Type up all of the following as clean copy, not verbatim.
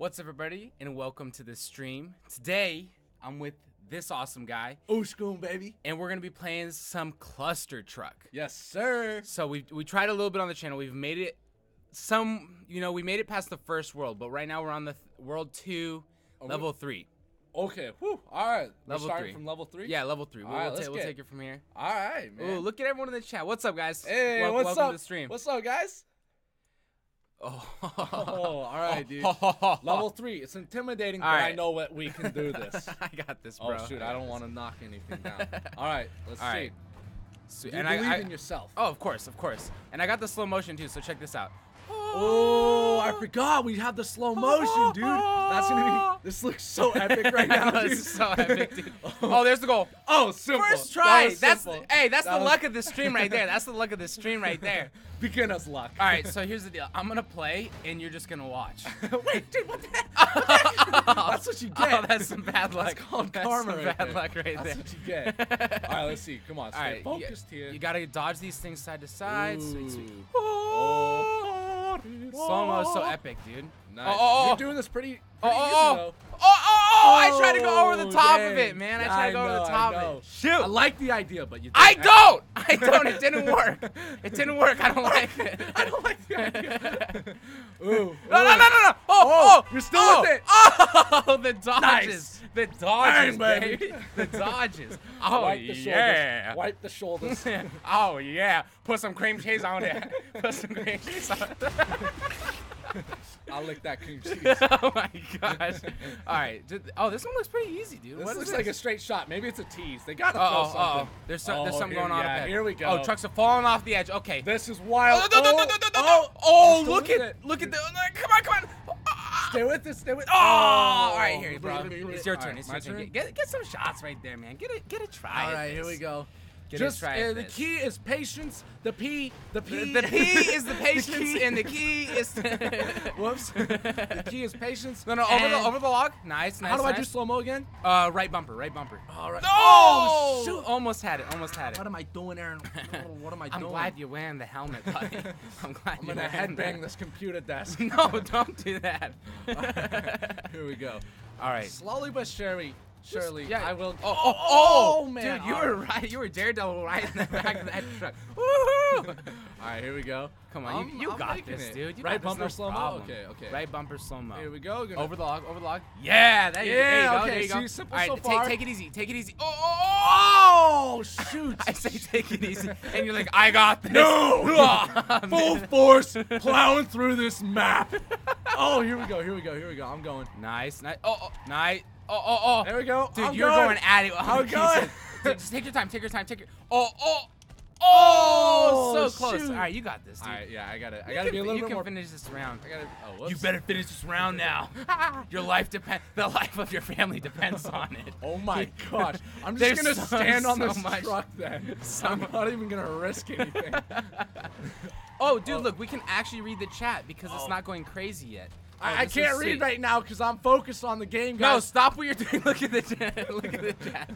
What's up, everybody, and welcome to this stream. Today, I'm with this awesome guy, Ooshgoon, baby, and we're gonna be playing some Cluster Truck. Yes, sir. So we tried a little bit on the channel. We've made it some, you know, we made it past the first world, but right now we're on the world 2, level 3. Okay. Whew. All right. We're starting from level 3. Yeah, level 3. We'll take it from here. All right, man. Ooh, look at everyone in the chat. What's up, guys? Hey, welcome to the stream. What's up, guys? All right, dude. Level 3. It's intimidating, all but right. I know what we can do this. I got this, bro. Oh shoot, I don't want to knock anything down. All right, let's see. So, do you believe in yourself? Oh, of course. And I got the slow motion too, so check this out. Oh, I forgot we have the slow motion, dude. That's gonna be. This looks so epic right now, dude. It's so epic, dude. Oh, there's the goal. Oh, simple. First try. That's the luck of the stream right there. That's the luck of the stream right there. Beginner's luck. All right, so here's the deal. I'm gonna play, and you're just gonna watch. Wait, dude, what the heck? That's what you get. Oh, that's some bad luck. That's called karma. That's some bad luck right there. That's what you get. All right, let's see. Come on, stay focused here. You gotta dodge these things side to side. Sweet. Oh. Slow-mo is so epic, dude. Nice. Oh. You're doing this pretty easy, though. I tried to go over the top of it, man. I tried to go over the top of it. Shoot. I like the idea, but you don't. It didn't work. It didn't work. I don't like it. I don't like the idea. Ooh. No. Oh. You're still with it. Oh, the dodges. Nice. The dodges, baby. The dodges. Oh, yeah. Wipe the shoulders. Oh, yeah. Put some cream cheese on it. Put some cream cheese on it. I'll lick that cream cheese. Oh my gosh. All right. Oh, this one looks pretty easy, dude. This looks like a straight shot. Maybe it's a tease. They got to throw something. There's something going on up there. Here we go. Oh, trucks are falling off the edge. Okay. This is wild. Oh, look at the. Come on. Stay with it. Oh, all right. Here, bro. It's your turn. Get some shots right there, man. Get a try. All right. Here we go. The key is patience. The P is the patience, and the key is. Whoops. The key is patience. No, over the log. Nice. How do I do slow mo again? Right bumper. All right. Oh shoot! Almost had it. What am I doing, Eren? What am I doing? I'm glad you're wearing the helmet, buddy. I'm gonna headbang this computer desk. No, don't do that. Here we go. All right. Slowly but surely. I will. Oh, man. Dude, you were right. You were Daredevil right in the back of that truck. Woohoo! All right, here we go. Come on. You got this, dude. Right bumper slow-mo. Okay. Right bumper slow-mo. Here we go. Over the log. Yeah, there you go. So all right, take it easy. Oh, shoot. I say take it easy, and you're like, I got this. No! Full force plowing through this map. Oh, here we go. I'm going. Nice. Nice. Oh. There we go. Dude, you're going at it. I'm going. Dude, just take your time. Oh, so close. Shoot. All right, you got this, dude. All right, yeah, I gotta be a little bit more. You can finish this round. You better finish this round now. Your life depends. The life of your family depends on it. Oh my gosh. I'm just gonna stand on this truck then. I'm not even gonna risk anything. Oh, dude, look, we can actually read the chat because it's not going crazy yet. I can't read right now because I'm focused on the game, guys. No, stop what you're doing. Look at the chat.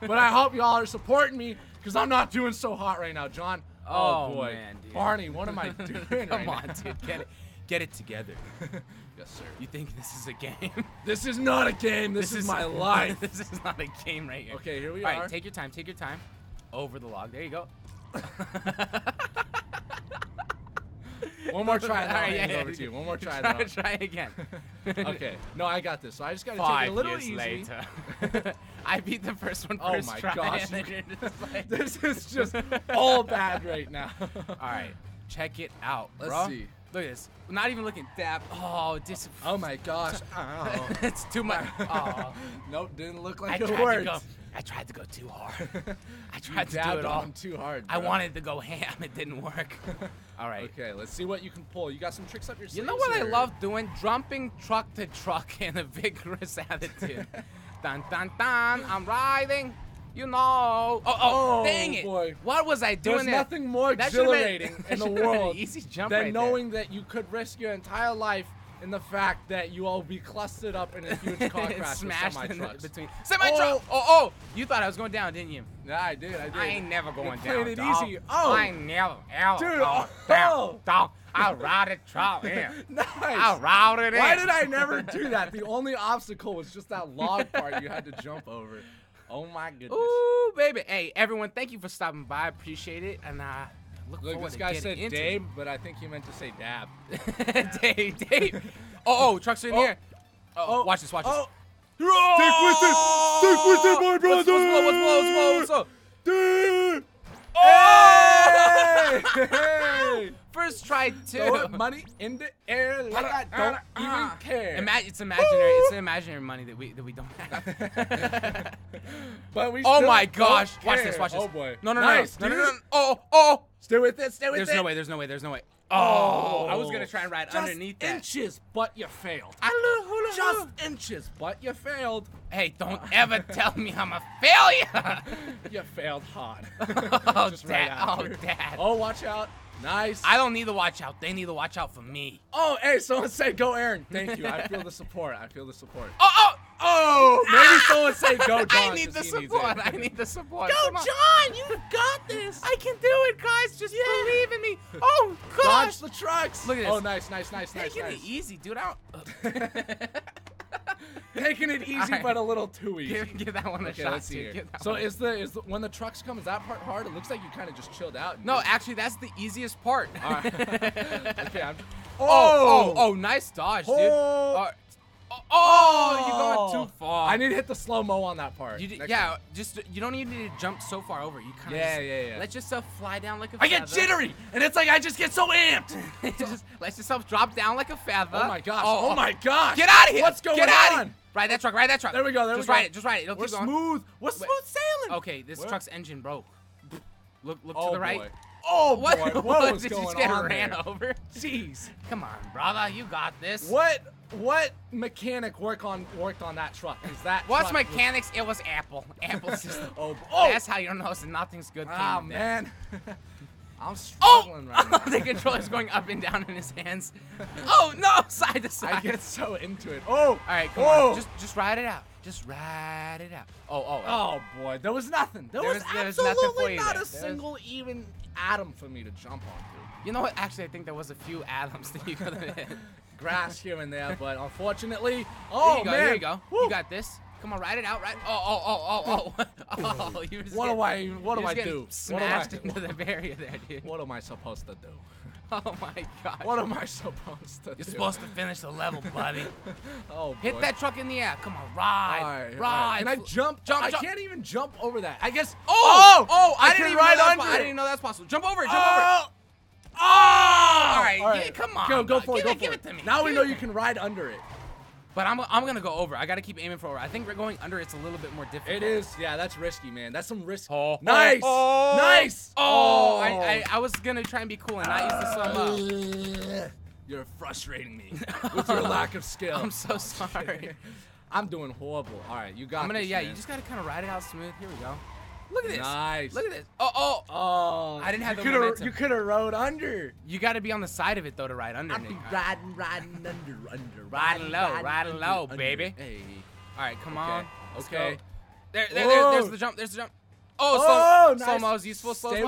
But I hope y'all are supporting me because I'm not doing so hot right now, John. Oh boy. Man, dude. Barney, what am I doing right now? Come on, dude. Get it together. Yes, sir. You think this is a game? This is not a game. This is my life. This is not a game right here. Okay, here we are. All right, take your time. Over the log. There you go. One more try. All right, over to you. One more try. Try again. Okay. No, I got this. So I just gotta take it a little easy. 5 years later. I beat the first one. Oh my gosh! This is just all bad right now. All right, check it out, bro. Let's see. Look at this. Not even looking that. Oh my gosh. Oh. It's too much. Oh. Nope, didn't look like it worked. I tried to go too hard. I tried to do it all too hard. Bro. I wanted to go ham. It didn't work. All right. Okay, let's see what you can pull. You got some tricks up your sleeve. You know what I love doing? Jumping truck to truck in a vigorous attitude. Dun dun dun. I'm riding. You know. Oh dang it. Boy. What was I doing? There's nothing more exhilarating in the world than knowing that you could risk your entire life in the fact that you all be clustered up in a huge car crash smashed with semi-trucks. Semi-truck! Oh, you thought I was going down, didn't you? Nah, I did. I ain't never going down, it dog. Easy. Oh. I ain't never, ever, dude, dog, oh. Dog. I routed Tron in. Nice. I routed it. Why did I never do that? The only obstacle was just that log part you had to jump over. Oh my goodness. Ooh, baby. Hey, everyone, thank you for stopping by. I appreciate it. And look, this guy said Dave, but I think he meant to say dab. Dave. Oh, trucks are in here. Oh, watch this, watch this. Oh. Stick with it, my brother. What's up? Dave. Oh! Hey. First try to throw money in the air like I don't even care. It's imaginary. It's an imaginary money that we don't have. But we. Oh my gosh! Watch this. Watch this. Oh boy. No, nice. Oh. Stay with it. There's no way. Oh, I was gonna try and ride just underneath that. Inches, but you failed. Just inches, but you failed. Hey, don't ever tell me I'm a failure. You failed hard. Oh, Dad. Oh, watch out. Nice. I don't need to watch out. They need to watch out for me. Oh, hey, someone say go, Eren. Thank you. I feel the support. Oh! Maybe someone say go, John. I need the support. Go, John! You got this! I can do it, guys. Just believe in me. Oh, gosh. Launch the trucks. Look at this. Oh, nice. Taking it easy, dude. Taking it easy, but a little too easy. Give that one a shot. Let's see here. So is the when the trucks come, is that part hard? It looks like you kind of just chilled out. No, actually, that's the easiest part. All right. Okay, oh, nice dodge, dude. Oh, you going too far. I need to hit the slow-mo on that part. Next time. Just you don't need to jump so far over. You kind of let yourself fly down like a feather. I get jittery, and it's like I just get so amped. Just let yourself drop down like a feather. Oh, my gosh. Oh, my gosh. Get out of here. What's going on? Ride that truck. There we go. Just ride it. It'll keep going. We're smooth sailing. Okay, this truck's engine broke. Look to the right. Boy. Oh, what? Boy. What was going on? Did you get ran over? Jeez. Come on, brother. You got this. What mechanic worked on that truck? What's mechanics? It was Apple. Apple system. Oh. That's how you know nothing's good. Oh, man. I'm struggling right now. The controller's going up and down in his hands. Oh, no. Side to side. I get so into it. Oh. All right. Come on. Just ride it out. Just ride it out. Oh, boy. There was nothing. There was absolutely not a single atom for me to jump on, dude. You know what? Actually, I think there was a few atoms that you could have hit. Grass here and there, but unfortunately. Oh, man. Here you go. Woo. You got this. Come on, ride it out, right? Oh. What do I do? Smashed into the barrier there, dude. What am I supposed to do? Oh, my God. What am I supposed to do? You're supposed to finish the level, buddy. Oh, boy. Hit that truck in the air. Come on, ride. Can I jump? Jump. I can't even jump over that. I guess. Oh, I didn't ride under. I didn't know that's possible. Jump over it. Oh! All right. Yeah, come on. Go for it. Give it to me. Now we know you can ride under it. But I'm going to go over. I got to keep aiming for over. I think we're going under. It's a little bit more difficult. It is. Yeah, that's risky, man. That's some risk. Nice. Oh, I was going to try and be cool and not use the slow mo. You're frustrating me with your lack of skill. I'm so sorry. I'm doing horrible. All right, you got this, man. You just got to kind of ride it out smooth. Here we go. Look at this. Nice. Look at this. Oh. I didn't have the momentum. You could have rode under. You got to be on the side of it, though, to ride under. I'd be riding under. Riding low, baby. Hey. All right, come on. Okay. There's the jump. Oh, nice. Slow-mo's useful. Slow-mo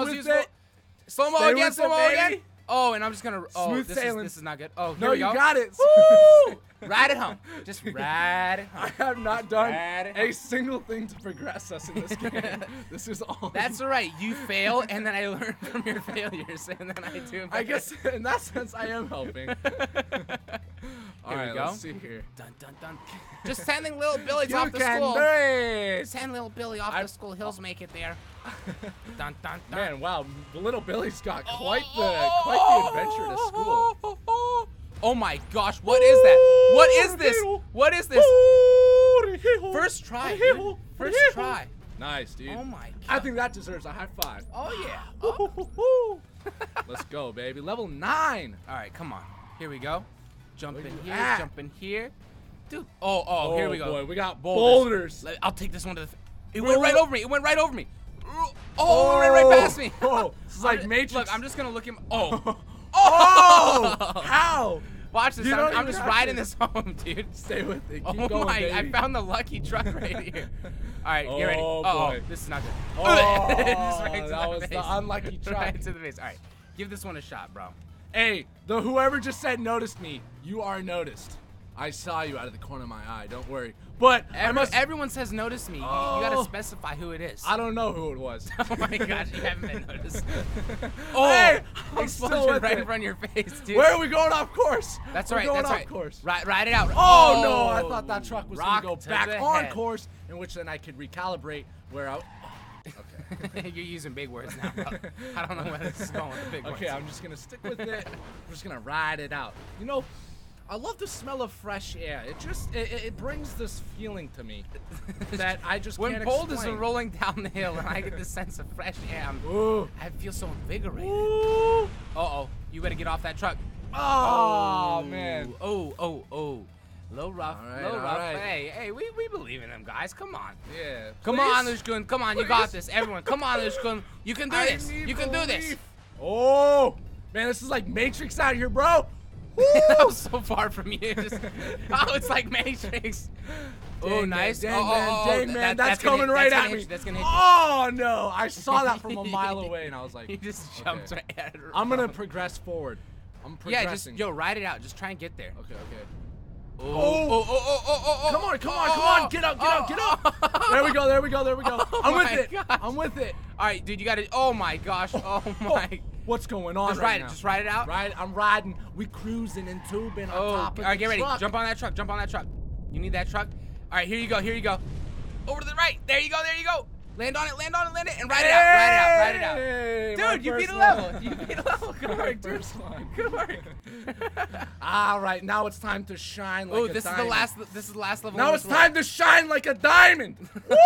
again. Oh, and I'm just going to. Oh, smooth sailing. This is not good. Oh, no, you got it. Woo! Ride it home. Just ride it home. I have not done a single thing to progress us in this game. This is all. That's all right. You fail, and then I learn from your failures, and then I do. I guess in that sense, I am helping. All right, let's see here. Dun. Just sending little Billy off the school. Just send little Billy off the school. He'll make it there. Dun. Man, wow. Little Billy's got quite the adventure to school. Oh my gosh, what is that? What is this? First try. Nice, dude. Oh my God. I think that deserves a high five. Oh yeah. Oh. Let's go, baby. Level 9. All right, come on. Here we go. Jump in here. Dude. Oh, here we go. Boy, we got boulders. I'll take this one to the... It went right over me. Oh, right past me. Oh, it's like Matrix. Look, I'm just going to look him... Oh. How? Watch this. I'm just riding this home, dude. Stay with it. Keep going, my! Baby. I found the lucky truck right here. All right, get ready. Oh, this is not good. Oh, that was the unlucky truck. Right to the face. All right, give this one a shot, bro. Hey, whoever just said noticed me. You are noticed. I saw you out of the corner of my eye. Don't worry. But everyone says notice me. Oh, you gotta specify who it is. I don't know who it was. Oh my gosh, you haven't been noticed. Oh, hey, explosion right in front of your face, dude. Where are we going off course? That's right. That's right. Course. Ride it out. Oh, no, I thought that truck was gonna go back on course, in which then I could recalibrate where I. Okay. You're using big words now, bro. I don't know where this is going with the big words. Okay, I'm just gonna stick with it. I'm just gonna ride it out. You know. I love the smell of fresh air. It just it brings this feeling to me that I just can't explain. When cold is rolling down the hill and I get this sense of fresh air, I feel so invigorated. Uh-oh, you better get off that truck. Oh, man. Oh. Low rough, low rough. Right. Hey, we believe in him, guys. Come on. Yeah. Come on, Ooshgoon. Come on, you got this. Everyone, come on, Ooshgoon. You can do this. You can do this. Oh, man, this is like Matrix out here, bro. That was so far from you. Just, it's like Matrix. Oh, nice. Dang, man. That's coming right at me. Oh, no. I saw that from a mile away, and I was like, he just jumped right at her. I'm going to progress forward. I'm progressing. Yeah, just, yo, ride it out. Just try and get there. Okay. Oh. Come on. Get up. There we go. I'm with it. All right, dude, you got to. Oh, my gosh. Oh, my. What's going on Just ride it out. I'm riding. We cruising and tubing on top of the truck. All right, get ready. Jump on that truck. You need that truck. All right, here you go. Over to the right. There you go. Land on it, and ride it out. Dude, you beat a level. Good work, dude. Good work. All right, now it's time to shine like a diamond. Oh, this is the last level. Now it's time to shine like a diamond. Woo!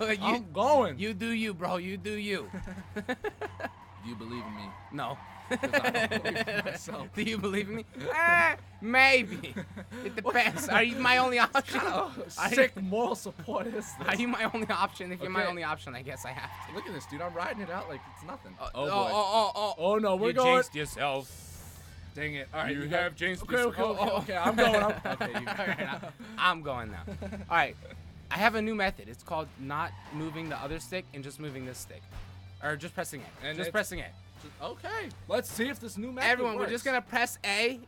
I'm going. You do you, bro. You do you. Do you believe in me? No. I don't believe in myself. Do you believe in me? Maybe. It depends. Are you my only option? Sick moral support is this? Are you my only option? If you're my only option, I guess I have to. Look at this, dude. I'm riding it out like it's nothing. Oh, no. We're going. You jinxed yourself. Dang it. All right. You have jinxed yourself. Okay. I'm going. I'm going now. All right. I have a new method. It's called not moving the other stick and just moving this stick. Or just pressing it. And just pressing it. Okay. Let's see if this new method works. We're just going to press A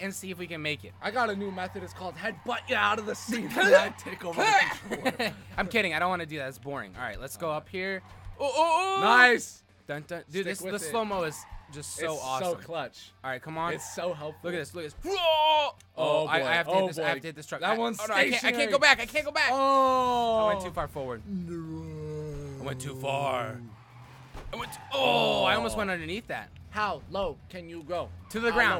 and see if we can make it. I got a new method. It's called headbutt you out of the seat. Take over the controller. I'm kidding. I don't want to do that. It's boring. All right. Let's go up here. Oh. Nice. Dun, dun. Dude, the slow-mo is just so awesome. It's so clutch. All right. Come on. It's so helpful. Look at this. Oh, boy. I have to hit this. I have to hit this truck. That one's stationary. I can't go back. Oh. I went too far forward. I went too far. I almost went underneath that. How low can you go? To the ground. How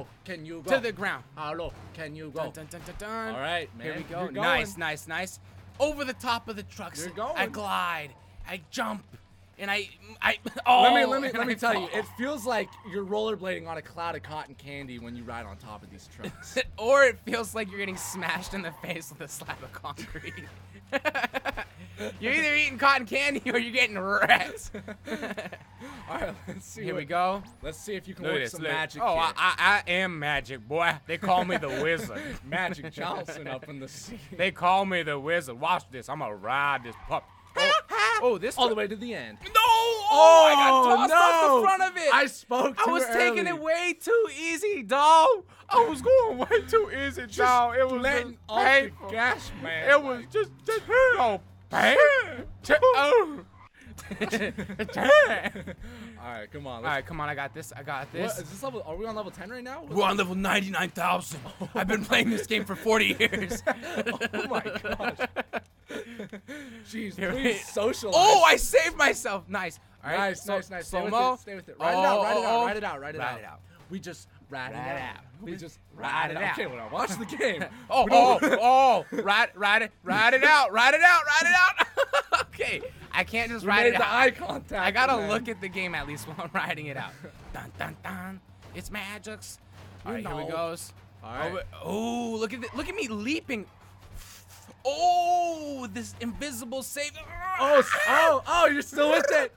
low can you go? Dun. All right, man. Here we go. Nice. Over the top of the trucks. You're going. I glide. I jump. And let me tell you, it feels like you're rollerblading on a cloud of cotton candy when you ride on top of these trucks. Or it feels like you're getting smashed in the face with a slab of concrete. You're either eating cotton candy or you're getting wrecked. All right, let's see. Here we go. Let's see if you can work some magic. Oh, I am magic, boy. They call me the wizard. Magic Johnson up in the sea. They call me the wizard. Watch this. I'm gonna ride this pup. Oh, this all the way to the end. No! I got tossed off the front of it. I spoke too early. I was taking it way too easy, dog. I was going way too easy, dog. It was letting off the gas, man. It was just Alright, come on. I got this. What, is this level? Are we on level 10 right now? We're on level 99,000. I've been playing this game for 40 years. Oh my gosh. Jeez, please socialize. Oh, I saved myself. Nice. All right. Nice. Stay with it. Ride it out. We just ride it out. We just ride it out. Okay, well, watch the game. Ride it out. Okay. I can't just ride it out. Eye contact. I gotta look at the game at least while I'm riding it out. Dun. It's magics. All right, here it goes. All right. Oh, look at me leaping. Oh, this invisible save. Oh, you're still with it.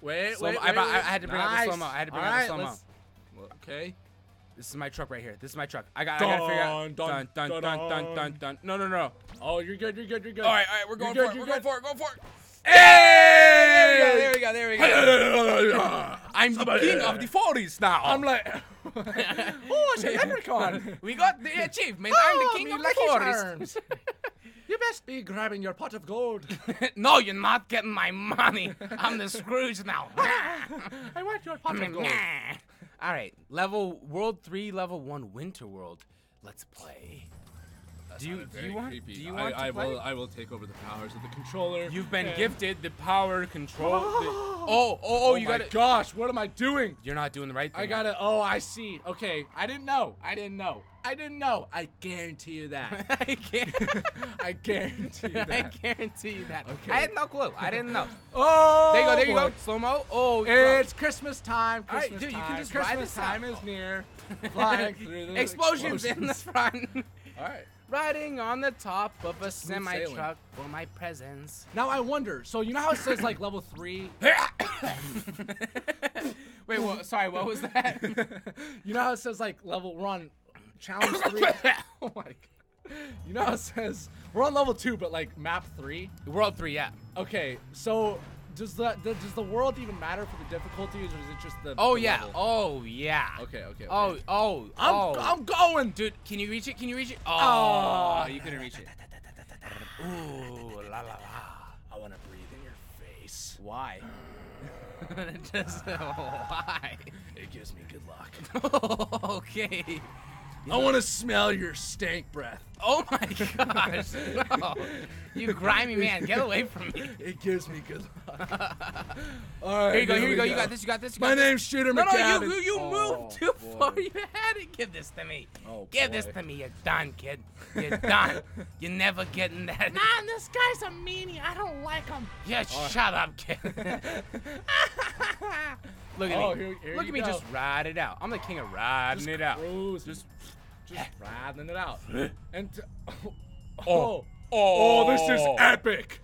Wait. I had to bring out the slow-mo. Okay. This is my truck right here. This is my truck. I gotta figure out. Dun, dun, dun, dun, dun, dun, dun. No, no, no. Oh, you're good. You're good. You're good. All right. We're going for it. We're going for it. Go for it. Hey! There we go. There we go. There we go. I'm the king of the 40s now. I'm like, oh, it's a leprechaun. We got the achievement. Oh, I'm the king of the 40s. You best be grabbing your pot of gold. No, you're not getting my money. I'm the Scrooge now. I want your pot of gold. All right, level World 3, level 1, Winter World. Let's play. Do you want to play? I will take over the powers of the controller. You've been gifted the power control. Oh, you got it. Oh my gosh, what am I doing? You're not doing the right thing. I got it. Oh, I see. Okay, I didn't know. I guarantee you that. I guarantee you that. I guarantee you that. Okay. I had no clue. I didn't know. Oh! There you go. There you go. Slow-mo. Oh, it's Christmas time. Christmas time. Dude, you can just Christmas time is near. Flying through the explosions in the front. All right. Riding on the top of a semi-truck for my presents. Now I wonder, so you know how it says like level 3? Wait, what, sorry, what was that? You know how it says like level 1, challenge 3? Oh my God. You know how it says, we're on level 2, but like map 3? World 3, yeah. Okay, so does the world even matter for the difficulties, or is it just the level? Okay. I'm going, dude. Can you reach it? Oh, you couldn't reach it. Ooh, la la la. I want to breathe in your face. Why? Just why? It gives me good luck. Okay. I want to smell your stank breath. Oh my gosh. No. You grimy man. Get away from me. It gives me good luck. All right, here you go. You got this. My name's Shooter McGavin. No, you moved too far. You had it. Give this to me. Give this to me. You're done, kid. You're done. You're never getting that. Nah, this guy's a meanie. I don't like him. Yeah, shut up, kid. Look at me. Look at me. Just ride it out. I'm the king of riding it out. Just riding it out. And this is epic.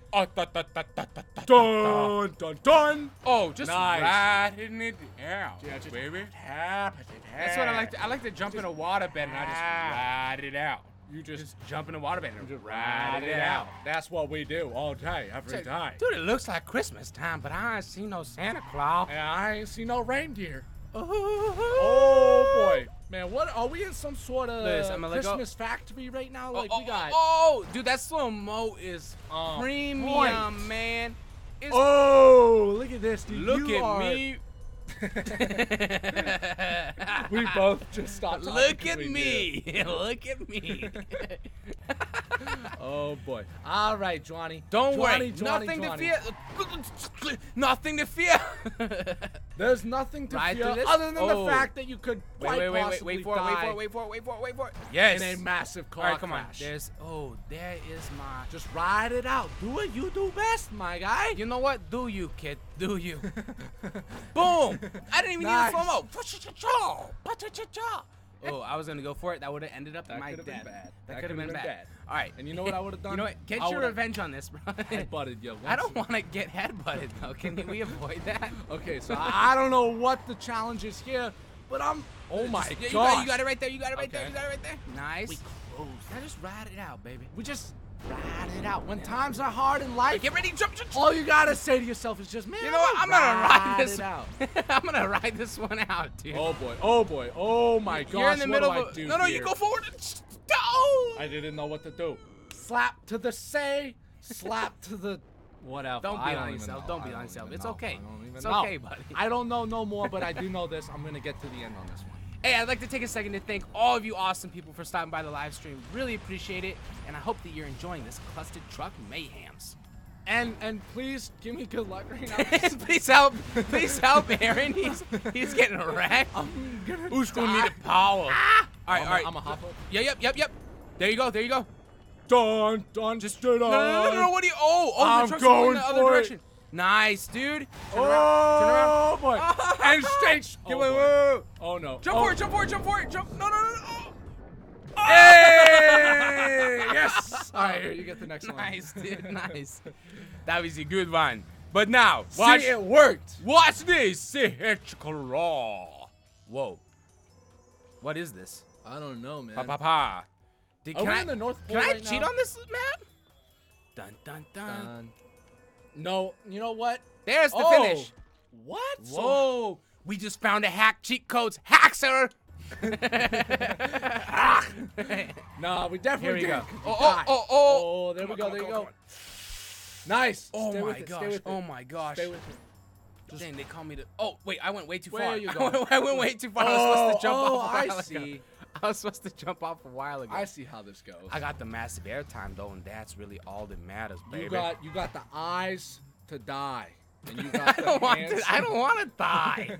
Dun dun dun. Oh, just riding it out, baby. That's what I like. I like to jump in a waterbed and I just ride it out. You just jump in a waterbed and just ride it out. That's what we do all day, every day. Dude, it looks like Christmas time, but I ain't seen no Santa Claus. And I ain't seen no reindeer. Oh boy. Man, what are we in some sort of Christmas factory right now? Like we got. Oh, dude, that slow mo is premium, man. Look at this, dude. Look at me. We both just stopped talking. Look at me. Oh boy. All right, Johnny. Don't worry. Nothing to fear. There's nothing to fear other than the fact that you could wait for it. Yes. In a massive car crash. There is my. Just ride it out. Do what you do best, my guy. You know what? Do you, kid? Do you? Boom! I didn't even need a slow mo. Oh, I was gonna go for it. That would have ended up my death. That could have been bad. All right. And you know what I would have done? You know what? Get your revenge on this, bro. Headbutted, yo. I don't want to get headbutted, though. Can we avoid that? Okay, so I don't know what the challenge is here, but I'm. Oh my god! You got it right there. You got it right there. Nice. We close. Now just ride it out, baby. We just ride it out. When times are hard in life, get ready, jump. All you gotta say to yourself is just, man, you know what? I'm gonna ride this out. I'm gonna ride this one out, dude. Oh boy. Oh my gosh. You're in the middle of a... No, you go forward. Oh! I didn't know what to do. Slap to the slap to the whatever. Don't be on yourself. It's okay. It's okay, buddy. I don't know no more, but I do know this. I'm gonna get to the end on this one. Hey, I'd like to take a second to thank all of you awesome people for stopping by the live stream. Really appreciate it, and I hope that you're enjoying this Cluster Truck Mayhams. And please give me good luck right now. please help Eren. He's getting wrecked. Who's gonna need the power? Ah! All right. I'm a hop up. Yep. There you go. Dun. Just no. What are you? Oh, the truck's going in the other direction. Nice, dude. Turn around. Boy. And straight. Oh no. Jump for it. Jump. No. Oh. Hey! Yes. All right, here, you get the next one. Nice, dude. Nice. That was a good one. But now, see, it worked. Watch this. Whoa. What is this? I don't know, man. Are we in the North Pole right now? Can I cheat on this map? Dun, dun, dun. No, you know what? There's the finish. What? Whoa. We just found a hack. Cheat codes. Hackser. Nah, we definitely did. Oh, there we go. There you go. Nice. Oh my gosh. Oh my gosh. Stay with it. Dang, they call me to. Oh wait, I went way too far. I went way too far. I was supposed to jump off a while ago. I was supposed to jump off a while ago. I see how this goes. I got the massive airtime though, and that's really all that matters, baby. You got the eyes to die, and you got I don't want to die.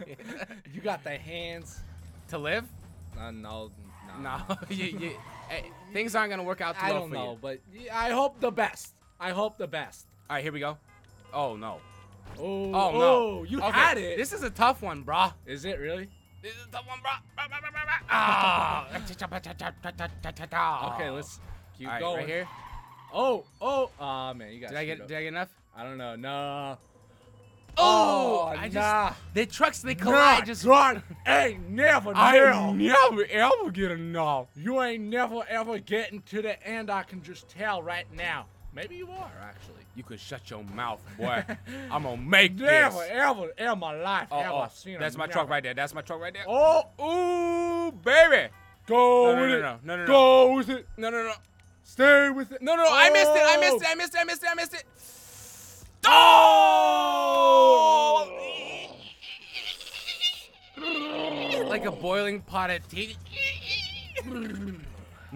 You got the hands to live. No. Things aren't gonna work out too well for you. I don't know, but I hope the best. I hope the best. All right, here we go. Oh no. Oh no! You had it. This is a tough one, bro. Is it really? This is a tough one, bro. Okay, let's keep going. Right here. Man, you got. Did I get enough? I don't know. No. The trucks they collide. I never ever get enough. You ain't never ever getting to the end. I can just tell right now. Maybe you are, actually. You could shut your mouth, boy. I'm gonna make this. Never, ever in my life ever seen That's my truck right there. Oh, ooh, baby. Go with it. No. Stay with it. No. I missed it. Oh! Like a boiling pot of tea.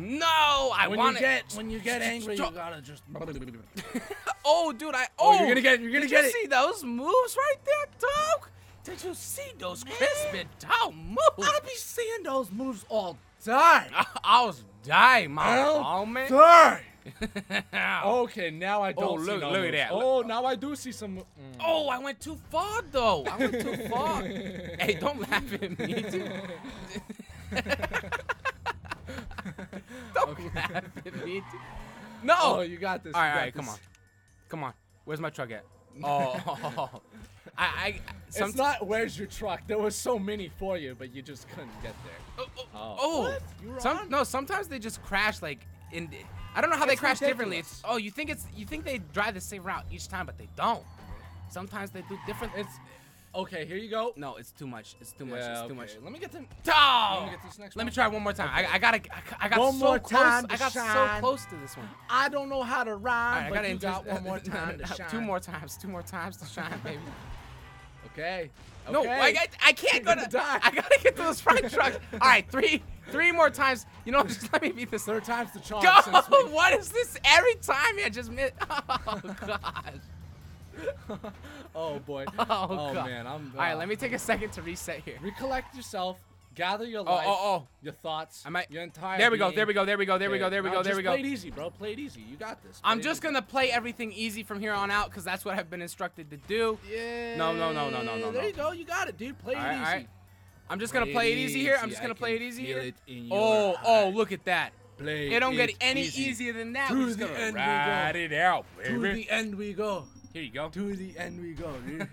No, when you get angry, you gotta just. Oh, dude, you're gonna get it. Did you see those moves right there, dog? Did you see those crisp and tall moves? I be seeing those moves all day. I was dying, man. Okay, now I don't. Oh, look at that. Oh, now I do see some. Oh, I went too far though. I went too far. Hey, don't laugh at me, dude. Don't laugh at me. No. Oh, you got this. All right, come on. Where's my truck at? Oh, it's not. Where's your truck? There was so many for you, but you just couldn't get there. Sometimes they just crash. Like I don't know how they crash differently. It's, you think they drive the same route each time, but they don't. Sometimes they do different. Okay, here you go. No, it's too much. It's too much. Let me get them. Let me get this next one. Let me try one more time. Okay. I got so close to this one. I don't know how to rhyme. Right, I got one more time to shine. Two more times to shine, baby. Okay. No, I can't go to die. I gotta get to those front trucks. All right, three more times. You know, just let me beat this. Third time's the charm. What is this? Every time I just miss. Oh gosh. Oh boy. Oh man. All right, let me take a second to reset here. Recollect yourself. Gather your life. Your thoughts. Your entire. There we go. Play it easy, bro. Play it easy. You got this. I'm just gonna play everything easy from here on out because that's what I've been instructed to do. Yeah. No. There you go. You got it, dude. Play it easy. All right. I'm just gonna play it easy here. Oh, look at that. It don't get any easier than that. To the end we go. Ride it out, baby. To the end we go. Here you go. To the end we go, dude.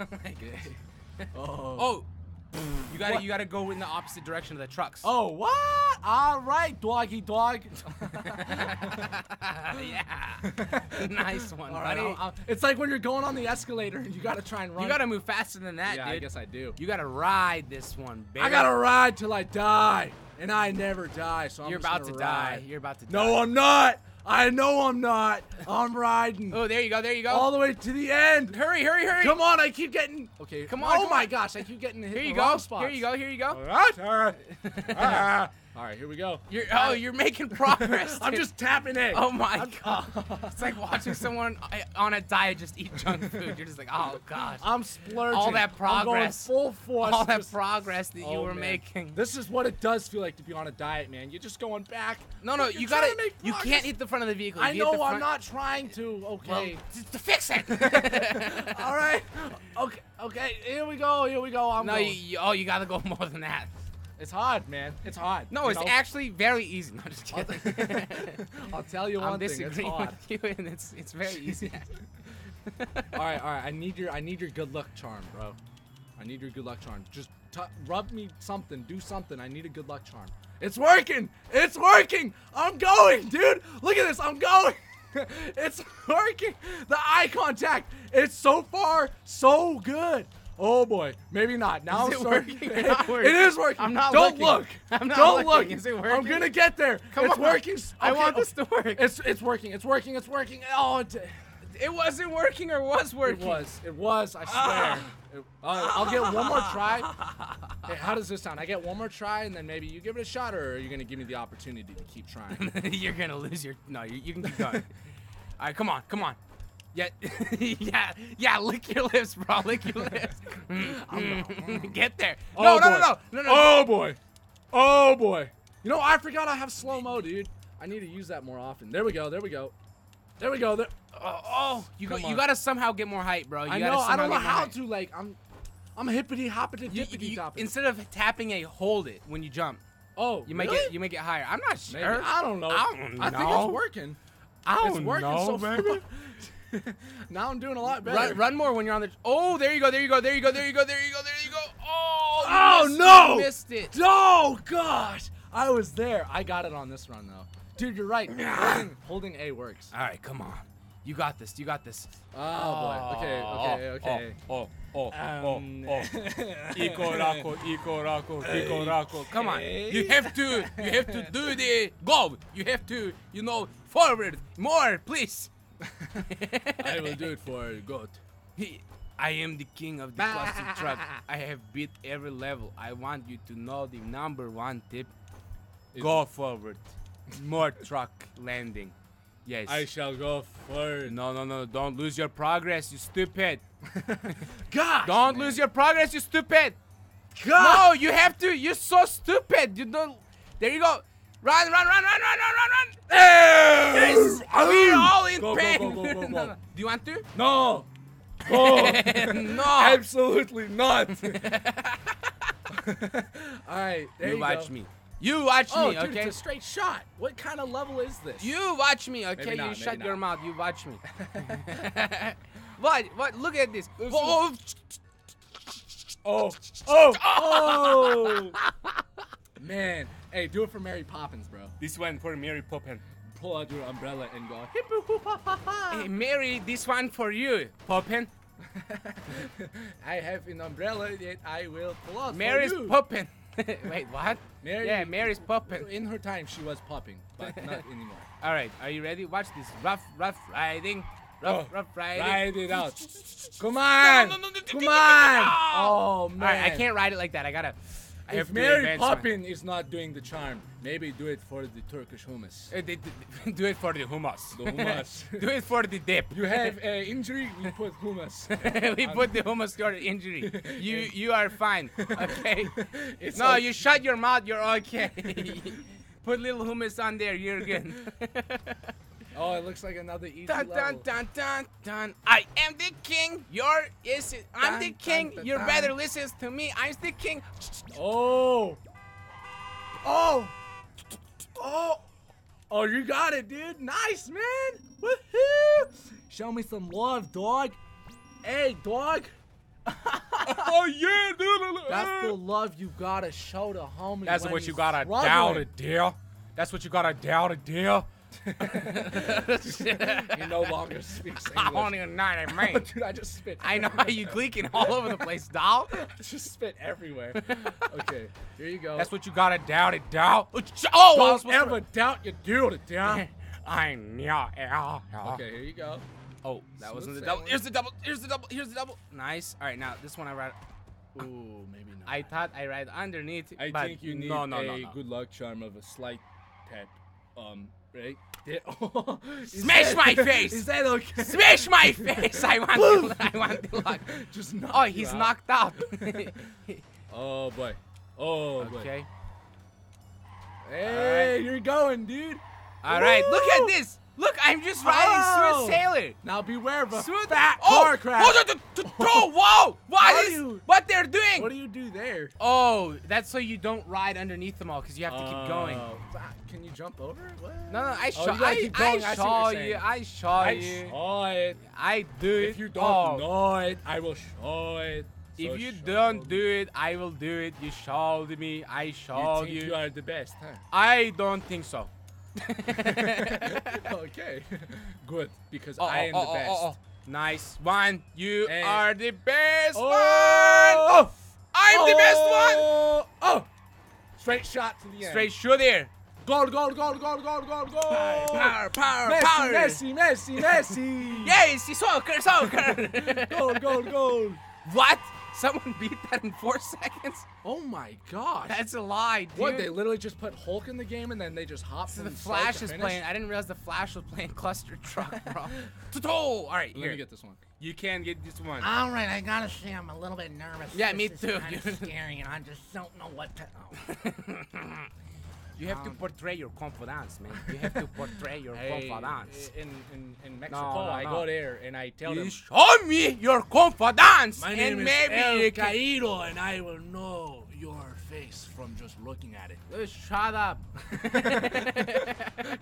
You gotta go in the opposite direction of the trucks. Oh, what? All right, doggy dog. Yeah. Nice one, buddy. It's like when you're going on the escalator and you gotta try and run. You gotta move faster than that, dude. Yeah, I guess I do. You gotta ride this one, baby. I gotta ride till I die, and I never die. So You're about to die. No, I'm not. I know I'm not. I'm riding. Oh, there you go. All the way to the end. Hurry. Come on, I keep getting. Okay. Come on. Oh my gosh, I keep getting hit. Here you go. All right. All right, here we go. You're making progress. I'm just tapping it. Oh my god. It's like watching someone on a diet just eat junk food. You're just like, oh god. I'm splurging. All that progress. I'm going full force. All that progress that you were making. This is what it does feel like to be on a diet, man. You're just going back. No, you can't hit the front of the vehicle. I know. I'm not trying to. Okay. Well, fix it. All right. Okay. Here we go. You gotta go more than that. It's hard, man. It's hard. No, it's actually very easy. No, I'm just kidding. I'll tell you one thing. It's hard. I'm disagreeing with you, and it's very easy. All right. I need your good luck charm, bro. Just rub me something. Do something. I need a good luck charm. It's working! It's working! I'm going, dude! Look at this, I'm going! It's working! The eye contact! It's so far, so good! Oh boy, maybe not. Now it's working. It is working. I'm not looking. Don't look. I'm not looking. Don't look. Is it working? I'm gonna get there. Come on. It's working. I want this to work. It's working. It's working. It's working. Oh, it wasn't working or was working. It was. It was. I swear. I'll get one more try. Hey, how does this sound? I get one more try and then maybe you give it a shot, or are you gonna give me the opportunity to keep trying? You're gonna lose your. No, you can keep going. All right, come on, come on. Yeah, yeah, lick your lips, bro, lick your lips. Get there. No, oh, no, no, no, no, no. Oh, boy. Oh, boy. You know, I forgot I have slow-mo, dude. I need to use that more often. There we go, there we go. There we go. There. Oh, you gotta somehow get more height, bro. I know, I don't know how to, like, I'm hippity-hoppity-dippity-doppity. Instead of tapping a hold it when you jump. Oh, you might get, you might get higher. I'm not sure. Maybe. I don't know. I don't know. I think it's working. I don't know, it's working so far. Now I'm doing a lot better. Run more when you're on the. Oh, there you go, there you go, there you go, there you go, there you go, there you go. Oh, no! You missed it. Oh gosh, I was there. I got it on this run though, dude. You're right. Holding A works. All right, come on, you got this. You got this. Oh, boy. Okay, okay, okay. Ikoraku. Come on, you have to do the goal. You have to, you know, forward more, please. I will do it for God. I am the king of the cluster truck. I have beat every level. I want you to know the number one tip. Go forward. More truck landing. Yes. I shall go forward. No, no, no. Don't lose your progress, you stupid. Gosh. Don't lose your progress, you stupid. Gosh. No, you have to. You're so stupid. You don't. There you go. Run, run, run, run, run, run, run, run! Yes! We're all in pain! Go. No, no. Do you want to? No! Oh. No! Absolutely not! Alright, there you watch go. Me. You watch me, dude, okay? It's a straight shot! What kind of level is this? You watch me, okay? Maybe not, you shut your mouth, you watch me. What? Look at this. Oh! Man. Hey, do it for Mary Poppins, bro. This one for Mary Poppins. Pull out your umbrella and go, hip hoo ha ha ha. Hey, Mary, this one for you, Poppin. I have an umbrella that I will pull out Mary's for you. Poppin. Wait, what? Mary, yeah, Mary's poppin'. In her time, she was popping, but not anymore. All right, are you ready? Watch this rough riding. Rough riding. Ride it out. Come on. Come on. Oh, man. All right, I can't ride it like that. I gotta... If Mary Poppins is not doing the charm, maybe do it for the Turkish hummus. Do it for the hummus. The hummus. Do it for the dip. You have an injury, we put hummus. We put the hummus for the injury. You are fine, okay? No, okay. You shut your mouth, you're okay. Put little hummus on there, you're good. Oh, it looks like another easy level. Dun, dun, dun, dun. I am the king. I'm the king. You better listen to me. I'm the king. Oh. Oh. Oh. Oh, you got it, dude. Nice, man. Woohoo. Show me some love, dog. Hey, dog. Oh, yeah, dude. That's the love you got to show to homie. That's what you got to doubt it, dear. That's what you got to doubt it, dear. He no longer speaks English. I don't even know what I mean. Dude, I just spit. I know how you gleeking all over the place, doll. I just spit everywhere. Okay, here you go. That's what you gotta doubt it, doll. Oh, don't ever doubt you do it, down. I know. Okay, here you go. Oh, that wasn't the double. Here's the double. Here's the double. Here's the double. Nice. All right, now this one I ride. Ooh, maybe not. I thought I ride underneath. I think you need a good luck charm of a slight tap. Right? Oh, smash my face! Is that okay? Smash my face! I want the luck. Just knock. Oh, he's out. Knocked out. Oh boy. Oh boy. Okay. Hey, you're going, dude. All right. Look at this. Look, I'm just riding through a sailor. Now beware of a fat car crash. Oh, whoa! What they're doing? What do you do there? Oh, that's so you don't ride underneath them all, because you have to keep going. Can you jump over? What? No, I saw you. I do it. If you don't know it, I will show it. If you don't do it, I will do it. You showed me. I showed you. You are the best, huh? I don't think so. Okay. Good. Because I am the best. Nice one. You are the best one. I'm the best one. Straight shot to the end. Straight shooter. Goal, goal, goal, goal, goal, goal, goal. Power, power, Messi, power. Messi, Messi, Messi. Yes, soccer, soccer. Goal, goal, goal. What? Someone beat that in 4 seconds? Oh my gosh. That's a lie, dude. What, they literally just put Hulk in the game and then they just hopped in. So the Flash is playing. I didn't realize the Flash was playing Cluster Truck, bro. All right, here. Let me get this one. You can get this one. All right, I gotta say I'm a little bit nervous. Yeah, me too. This is scary and I just don't know what to... You have to portray your confidence, man. You have to portray your confidence. In Mexico, I go there and I tell them, show me your confidence. My name is El Cairo, and I will know your face from just looking at it. Shut up.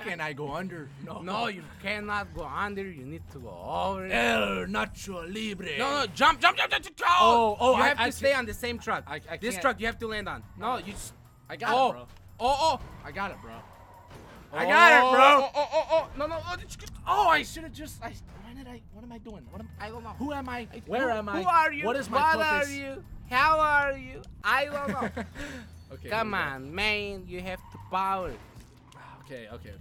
Can I go under? No. No, you cannot go under. You need to go over. El Nacho Libre. No, no, jump, jump, jump, jump, jump. Oh, oh, you have to stay on the same truck. This truck you have to land on. No, you. I got it, bro. Oh, oh, I got it, bro. I got it, bro. No, no, I should have just, what am I doing? I don't know. Who am I? Where am I? Who are you? What is my purpose? What are you? How are you? I don't know. Okay. Come on, man. You have to power. Okay, okay, okay.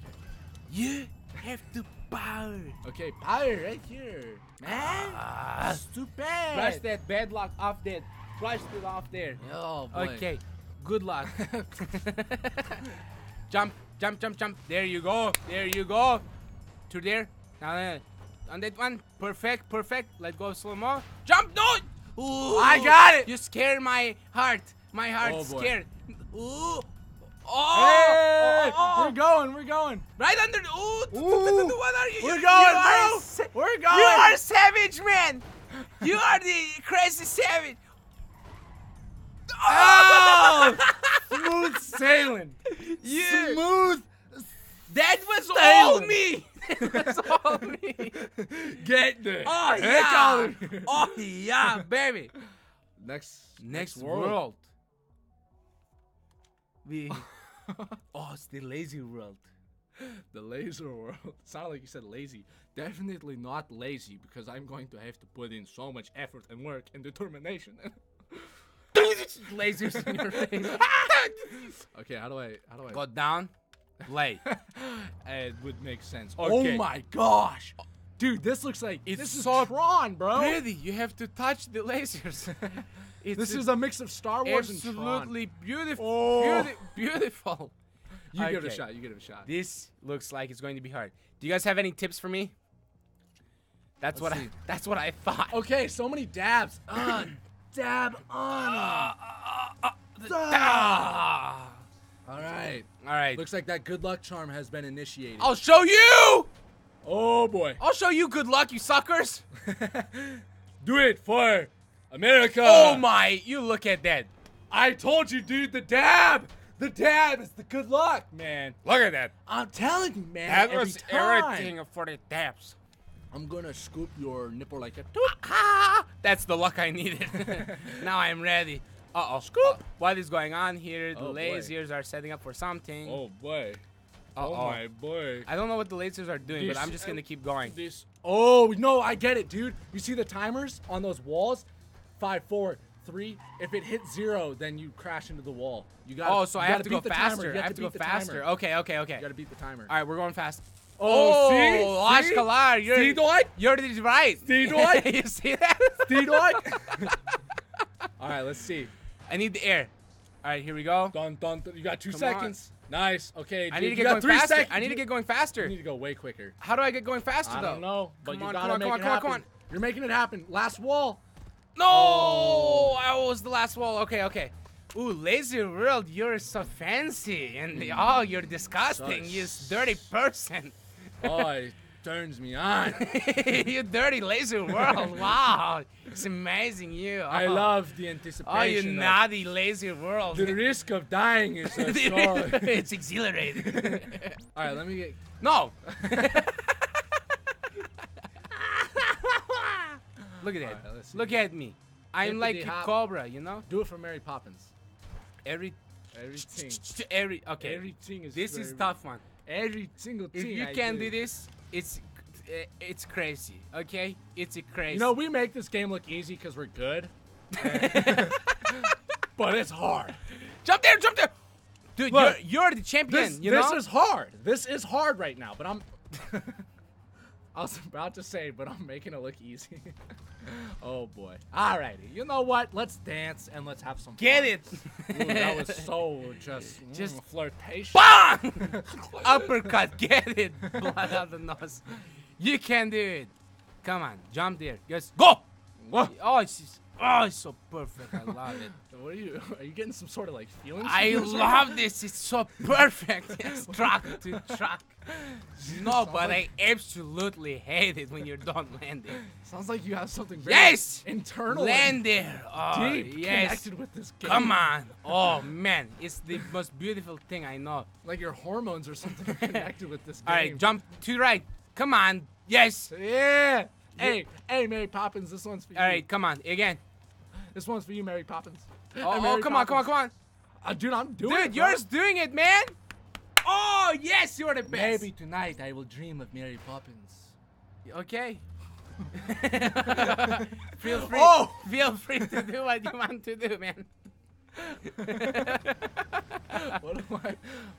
You have to power. Okay, power right here. Man, stupid. Brush that bedlock off that. Brush it off there. Oh, boy. Okay. Good luck. Jump, jump, jump, jump. There you go. There you go. To there. Now, on that one. Perfect, perfect. Let go slow-mo. Jump, no! Ooh, I got it! You scared my heart. My heart's scared. Ooh. Oh, hey, we're going, we're going. Right under. Ooh. What are you? We're going, bro. We're going. You are savage, man. You are the crazy savage. Oh! Smooth sailing. Yeah. Smooth. That was all me. That's all me. Get there. Oh yeah. Oh yeah, baby. Next world. It's the lazy world. The laser world. It sounded like you said lazy. Definitely not lazy, because I'm going to have to put in so much effort and work and determination. Lasers in your face. Okay, how do I go down? Lay. It would make sense. Okay. Oh my gosh, dude, this looks like this is so Tron, bro. Really, you have to touch the lasers. This is a mix of Star Wars and Tron. Absolutely beautiful, beautiful. You give it a shot. You give it a shot. This looks like it's going to be hard. Do you guys have any tips for me? That's what I thought. Okay, so many dabs. Dab on. All right. All right. Looks like that good luck charm has been initiated. I'll show you. Oh, boy. I'll show you good luck, you suckers. Do it for America. Oh, my. You look at that. I told you, dude. The dab. The dab is the good luck, man. Look at that. I'm telling you, man. That was everything for the dabs. I'm gonna scoop your nipple like a. That's the luck I needed. Now I'm ready. Uh-oh. Scoop. What is going on here? The lasers are setting up for something. Oh, boy. Oh, my boy. I don't know what the lasers are doing, but I'm just gonna keep going. Oh, no, I get it, dude. You see the timers on those walls? 5, 4, 3. If it hits 0, then you crash into the wall. You got. Oh, so I have to go faster. I have to go faster. Okay, okay, okay. You gotta beat the timer. All right, we're going fast. Oh, see? You're right. You see that? All right, let's see. I need the air. All right, here we go. Dun, dun, dun. You got 2 seconds. On. Nice. Okay, dude. I need to get going faster. I need to get going faster. You need to go way quicker. How do I get going faster, though? I don't know, but you gotta make it happen. You're making it happen. Last wall. No! Oh. I was the last wall. Okay, okay. Ooh, lazy world, you're so fancy. And you're disgusting. You dirty person. Oh, it turns me on. You dirty lazy world. Wow. It's amazing you. Oh. I love the anticipation. Oh, you naughty lazy world. The risk of dying is so strong. It's exhilarating. All right, let me get... No. Look at that. Look at me. I'm like a cobra, you know? Do it for Mary Poppins. Everything is this is tough one. Every single thing. If you can do this, it's crazy. Okay? It's crazy. You know, we make this game look easy because we're good. But it's hard. Jump there, jump there! Dude, look, you're the champion, you know? This is hard. This is hard right now, but I'm... I was about to say, but I'm making it look easy. Oh, boy. Alrighty. You know what? Let's dance and let's have some fun. Get it! Ooh, that was so just flirtation. Bang! Uppercut. Get it. Blood out the nose. You can do it. Come on. Jump there. Just go! Whoa. Oh, it's so perfect. I love it. What are you getting some sort of like feelings? I love this. It's so perfect. It's truck to truck. No, but like, I absolutely hate it when you don't land there. Sounds like you have something very internal. Land there. Oh, deep connected with this game. Come on. Oh, man. It's the most beautiful thing I know. Like your hormones or something connected with this game. All right, jump to the right. Come on. Yes. Yeah. Hey, Mary Poppins, this one's for you. All right, come on. Again. This one's for you, Mary Poppins. Oh, Mary Poppins, come on. Dude, I'm doing it. Dude, you're doing it, man. Oh, yes, you're the best. Maybe tonight I will dream of Mary Poppins. Okay. Feel free to do what you want to do, man. What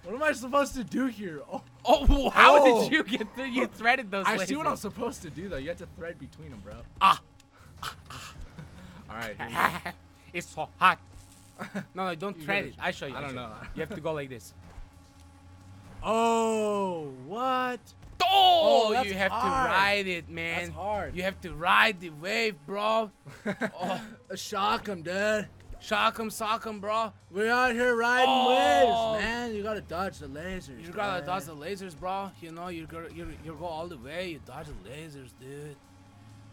am I supposed to do here? Oh! How did you get through? You threaded those. I see what I'm supposed to do though. You have to thread between them, bro. All right. It's so hot. No, don't thread it. I show you. I don't know. You have to go like this. Oh, what? Oh, you have to ride it, man. That's hard. You have to ride the wave, bro. Shock 'em, dude. Shock 'em, sock 'em, bro. We're out here riding waves, man. You gotta dodge the lasers. You gotta dodge the lasers, bro. You know, you go all the way. You dodge the lasers, dude.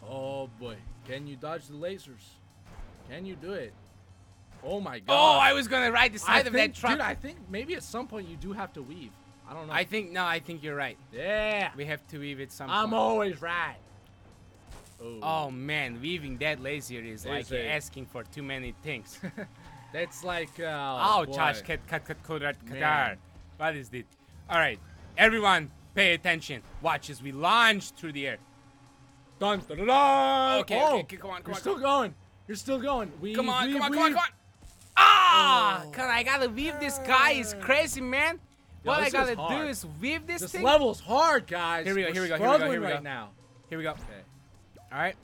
Oh, boy. Can you dodge the lasers? Can you do it? Oh, my God. Oh, I was gonna ride the side of that truck. Dude, I think maybe at some point you do have to weave. I don't know. I think you're right. Yeah. We have to weave at some point. I'm always right. Oh man, weaving that laser is like you're asking for too many things. That's like what is it? Alright, everyone pay attention. Watch as we launch through the air. Dun, dun, dun, dun. Okay, come on. You're still going. Come on. Ah! Oh. I gotta weave this guy. It's crazy, man. Yo, what I gotta do is weave this thing. This level's hard, guys. Here we go. Okay. All right.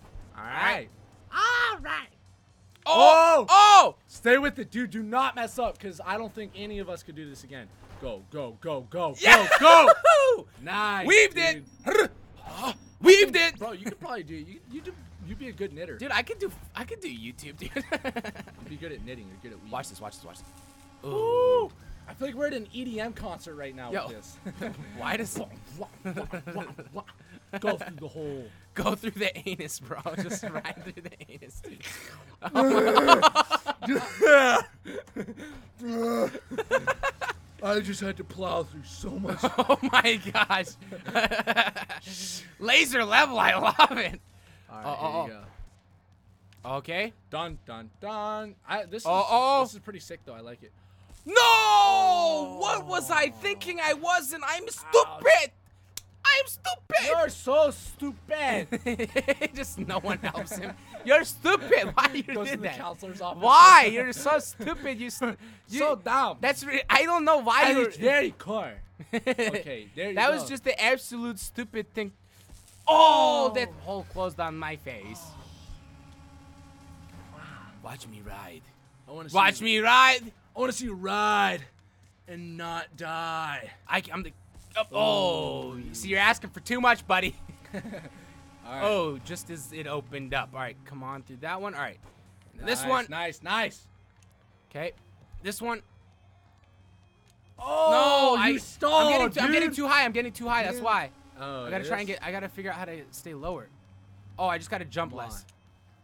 Oh! Stay with it, dude. Do not mess up, because I don't think any of us could do this again. Go, go, go. Nice. Weaved it, dude. Weaved it. Bro, you could probably do it. You'd be a good knitter. Dude, I could do YouTube, dude. You'd be good at knitting. You're good at weaving. Watch this. Ooh. I feel like we're at an EDM concert right now with this. Why does... Go through the hole. Go through the anus, bro. Just ride through the anus, dude. I just had to plow through so much. Oh, my gosh. Laser level. I love it. All right, here you go. Okay. Dun, dun, dun. This is pretty sick, though. I like it. No! Oh. What was I thinking? I wasn't. I'm stupid. I'm stupid. You're so stupid. Just no one helps him. You're stupid. Why you did that? Why? You're so stupid. You're so dumb. I don't know why you're very core. Okay, there you go. That was just the absolute stupid thing. Oh, that hole closed on my face. Wow. Watch me ride. I want to see you ride and not die. I'm the... Oh, see, you're asking for too much, buddy. All right. Oh, just as it opened up. All right, come on through that one. All right. Nice, this one. Okay. This one. Oh, no, I'm getting too high. That's why. Oh, I got to I got to figure out how to stay lower. Oh, I just got to jump less.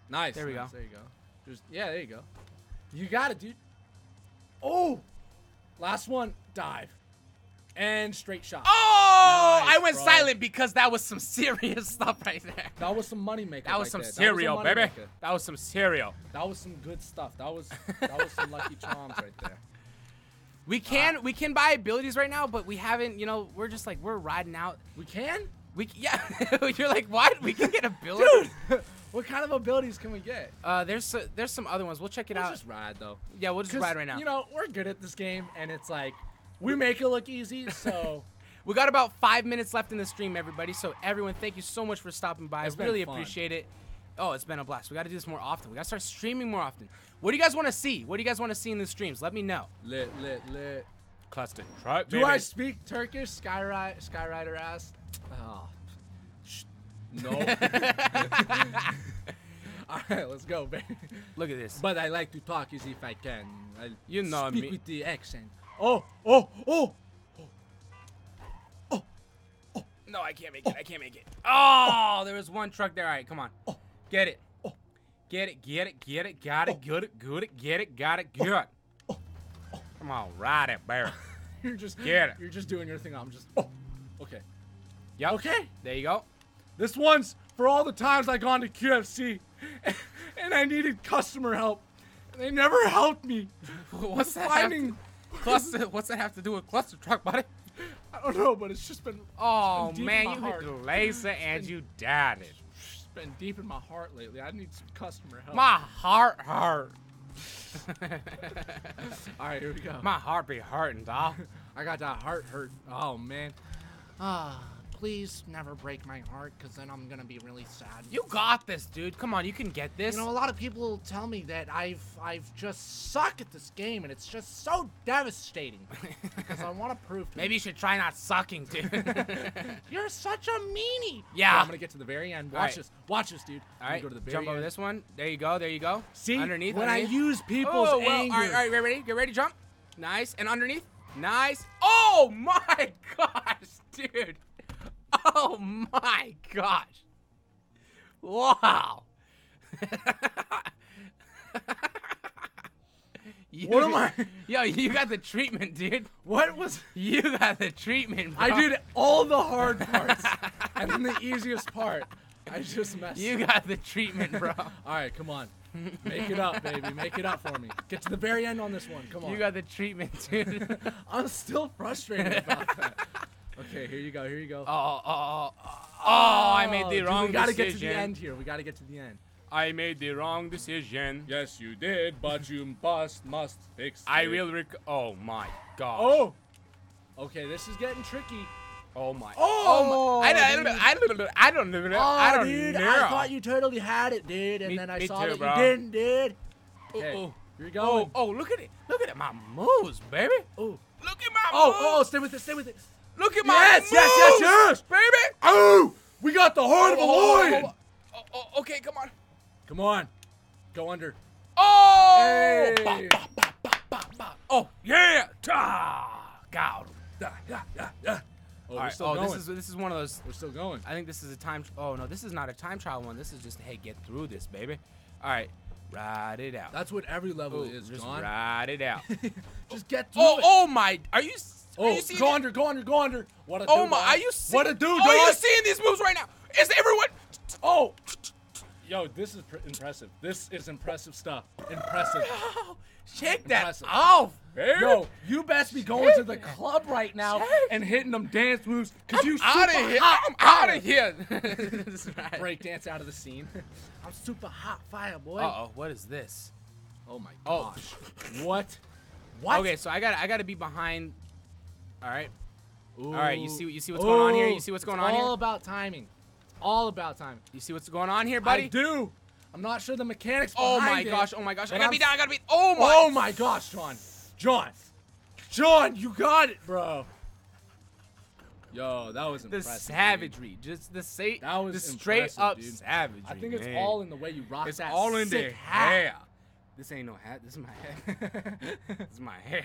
Nice. There we go. There you go. There you go. You got it, dude. Oh, last one. Dive. And straight shot. Oh, nice, I went silent because that was some serious stuff right there. That was some money maker. That was some cereal, baby. That was some cereal. That was some good stuff. That was some Lucky Charms right there. We can buy abilities right now, but we haven't. You know, we're just like we're riding out. We can? Yeah. You're like what? We can get abilities. Dude. What kind of abilities can we get? There's some other ones. We'll check it out. We'll just ride though. Yeah, we'll just ride right now. You know, we're good at this game, and it's like. We make it look easy, so... We got about 5 minutes left in the stream, everybody. So, everyone, thank you so much for stopping by. I really appreciate it. Oh, it's been a blast. We got to do this more often. We got to start streaming more often. What do you guys want to see? What do you guys want to see in the streams? Let me know. Lit. Cluster Truck, baby. Do I speak Turkish? Skyrider asked. Oh. No. All right, let's go, baby. Look at this. But I like to talk as if I can. You know me. Speak with the accent. Oh. No, I can't make it. I can't make it. Oh, there was one truck there. All right, come on. Get it. Get it. Got it. Come on, ride it, bear. You're just doing your thing. I'm just. Oh. Okay. Yeah. Okay. There you go. This one's for all the times I gone to QFC and I needed customer help. And they never helped me. What's that? Cluster, what's that have to do with Cluster Truck, buddy? I don't know, but it's just been. Oh been man, you hit the laser and you died it. It's been deep in my heart lately. I need some customer help. My heart hurt. All right, here we go. My heart be hurting, doll. I got that heart hurt. Oh man. Please never break my heart, cause then I'm gonna be really sad. You got this, dude. Come on, you can get this. You know, a lot of people tell me that I've just suck at this game, and it's just so devastating. Cause I want to prove. Maybe you should try not sucking, dude. You're such a meanie. Yeah. So I'm gonna get to the very end. Watch this, dude. All right. Go to the very jump end. Over this one. There you go. See, underneath. When I use people's anger. All right, ready? Get ready, jump. Nice. And underneath. Nice. Oh my gosh, dude. Oh my gosh! Wow! Yo, you got the treatment, dude. You got the treatment, bro. I did all the hard parts, and then the easiest part, I just messed up. You got the treatment, bro. All right, come on. Make it up, baby. Make it up for me. Get to the very end on this one. Come on. You got the treatment, dude. I'm still frustrated about that. Okay, here you go. Oh, I made the wrong decision. We gotta get to the end here. I made the wrong decision. Yes, you did, but you must fix it. I will oh my gosh. Oh! Okay, this is getting tricky. Oh my. Oh! I don't know. I don't know. I thought you totally had it, dude, and then I saw that you didn't, dude. Oh, here we go. Oh, look at it. Look at my moves, baby. Oh, look at my moves. Oh, stay with it. Look at my moves! Yes, baby! Oh! We got the heart of a lion! Oh, okay, come on. Come on. Go under. Oh! Hey. Bop. Oh, yeah! God. Oh, right. This is one of those. We're still going. I think this is a time. Oh, no, this is not a time trial one. This is just, hey, get through this, baby. All right. Ride it out. That's what every level is, John. Just ride it out. Just get through it. Oh, my. Are you serious? Oh, go under. What a dude. Oh my, are you seeing? What a dude. Oh, you seeing these moves right now? Is everyone? Oh. Yo, this is impressive. This is impressive stuff. Impressive. Shake that off, baby. Yo, you best be going to the club right now and hitting them dance moves. Cause you super hot. I'm out of here. This is right. Break dance out of the scene. I'm super hot fire, boy. Uh-oh, what is this? Oh my gosh. Oh. What? Okay, so I gotta be behind. All right. Ooh. All right, you see what's going on here? You see what's going on here? It's all about timing. You see what's going on here, buddy? I do. I'm not sure the mechanics behind it. Oh my gosh. I gotta be down. Oh my gosh, John, you got it, bro. Yo, that was impressive. The savagery, dude. That was straight up dude. Savagery. I think it's all in the way you rock that. It's all in the hair. This ain't no hat. This is my head. This is my hair.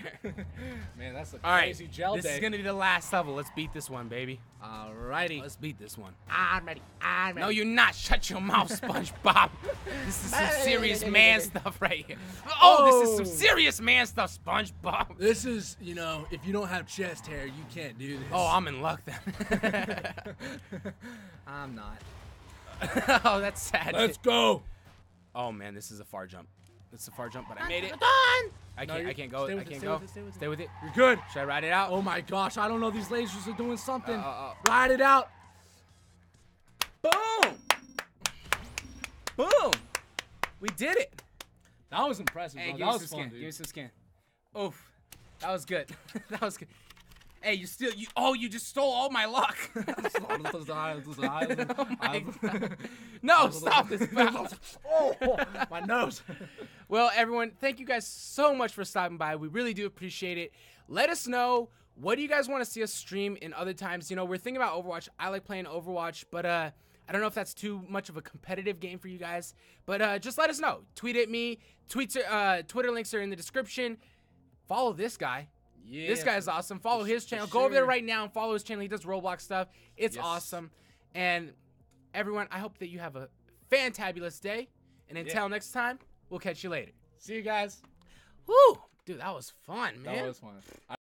Man, that's a crazy gel day. This is gonna be the last level. Let's beat this one, baby. Alrighty. Let's beat this one. I'm ready. I'm ready. No, you're not. Shut your mouth, SpongeBob. This is some serious man stuff right here. Oh, this is some serious man stuff, SpongeBob. This is, you know, if you don't have chest hair, you can't do this. Oh, I'm in luck then. I'm not. Oh, that's sad. Let's go. Oh man, this is a far jump. It's a far jump, but I made it. I can't go. Stay with it. You're good. Should I ride it out? Oh my gosh, I don't know. These lasers are doing something. Ride it out. Boom. Boom. We did it. That was impressive. Hey, that was fun, dude. Give me some skin. Oof. That was good. That was good. Hey, you still, you just stole all my luck. No, stop this. Oh, my nose. Well, everyone, thank you guys so much for stopping by. We really do appreciate it. Let us know, what do you guys want to see us stream in other times? You know, we're thinking about Overwatch. I like playing Overwatch, but I don't know if that's too much of a competitive game for you guys. But just let us know. Tweet at me. Twitter links are in the description. Follow this guy. Yeah, this guy's awesome. Follow his channel. Go over there right now and follow his channel. He does Roblox stuff. It's awesome. And everyone, I hope that you have a fantabulous day. And until next time, we'll catch you later. See you guys. Woo! Dude, that was fun, man. That was fun.